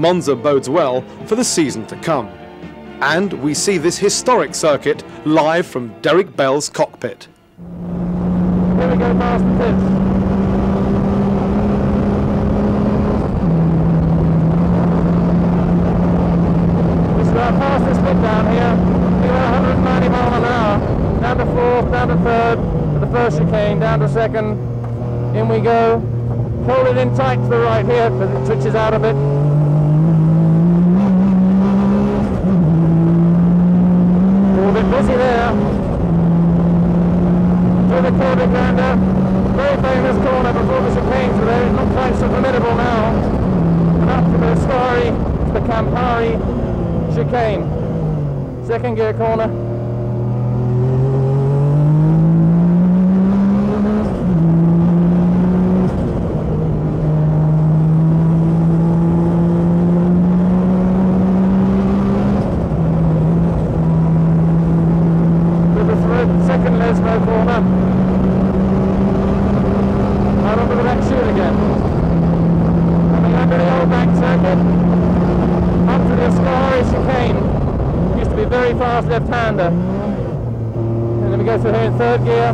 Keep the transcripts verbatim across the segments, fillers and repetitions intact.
Monza bodes well for the season to come. And we see this historic circuit live from Derek Bell's cockpit. Here we go past the pits. This is our fastest pit down here. We were one hundred ninety miles an hour. Down to fourth, down to third, to the first chicane, down to second. In we go. Hold it in tight to the right here because it switches out of it. Busy there. Through the Curva Grande, very famous corner before the chicane today. It looks quite so formidable now. And up to the Ascari, the Campari chicane. Second gear corner. Left-hander, and then we go through here in third gear.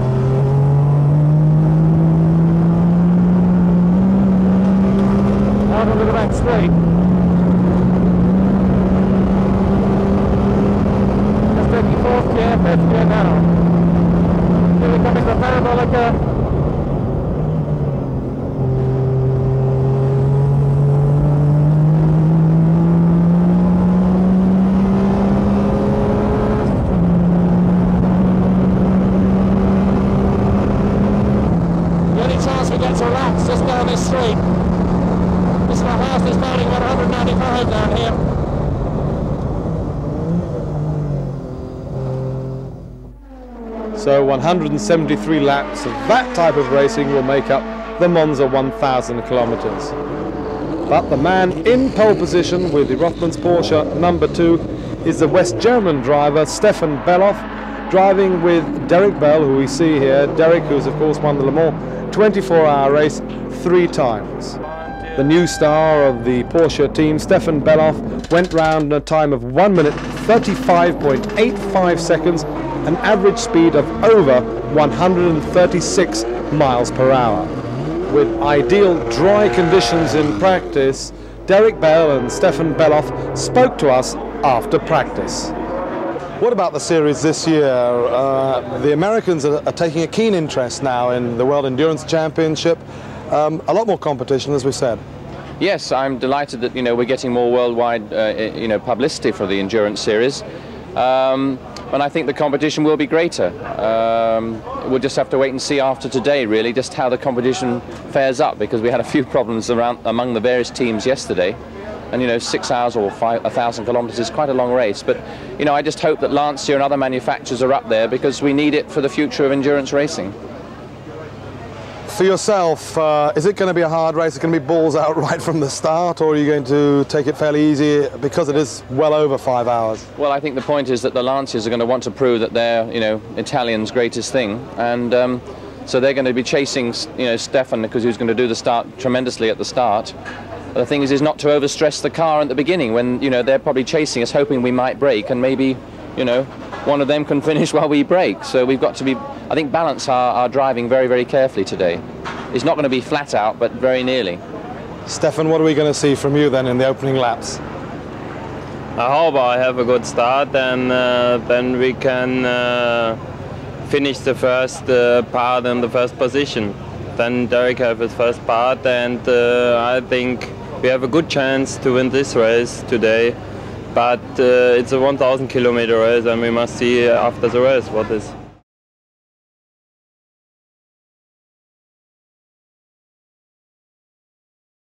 Out onto the back straight. Just taking fourth gear, fifth gear now. Here we come into the parabolica. So one hundred seventy-three laps of that type of racing will make up the Monza one thousand kilometres. But the man in pole position with the Rothmans Porsche number two is the West German driver Stefan Bellof, driving with Derek Bell, who we see here. Derek, who's of course won the Le Mans twenty-four hour race three times. The new star of the Porsche team, Stefan Bellof, went round in a time of one minute thirty-five point eight five seconds, an average speed of over one hundred thirty-six miles per hour. With ideal dry conditions in practice, Derek Bell and Stefan Bellof spoke to us after practice. What about the series this year? Uh, the Americans are, are taking a keen interest now in the World Endurance Championship. Um, a lot more competition, as we said. Yes, I'm delighted that you know we're getting more worldwide uh, you know publicity for the endurance series. Um, And I think the competition will be greater. Um, we'll just have to wait and see after today, really, just how the competition fares up, because we had a few problems around among the various teams yesterday. And you know, six hours or five, a thousand kilometers is quite a long race. But you know, I just hope that Lancia and other manufacturers are up there because we need it for the future of endurance racing. For yourself, uh, is it going to be a hard race? Is it going to be balls out right from the start, or are you going to take it fairly easy because it is well over five hours? Well, I think the point is that the Lancias are going to want to prove that they're, you know, Italians' greatest thing, and um, so they're going to be chasing, you know, Stefan, because he's going to do the start tremendously at the start. But the thing is, is not to overstress the car at the beginning when you know they're probably chasing us, hoping we might break, and maybe, you know, one of them can finish while we brake. So we've got to be, I think, balance our, our driving very, very carefully today. It's not going to be flat out, but very nearly. Stefan, what are we going to see from you then in the opening laps? I hope I have a good start, and uh, then we can uh, finish the first uh, part in the first position. Then Derek have his first part, and uh, I think we have a good chance to win this race today. But uh, it's a one thousand kilometer race, and we must see after the race what is.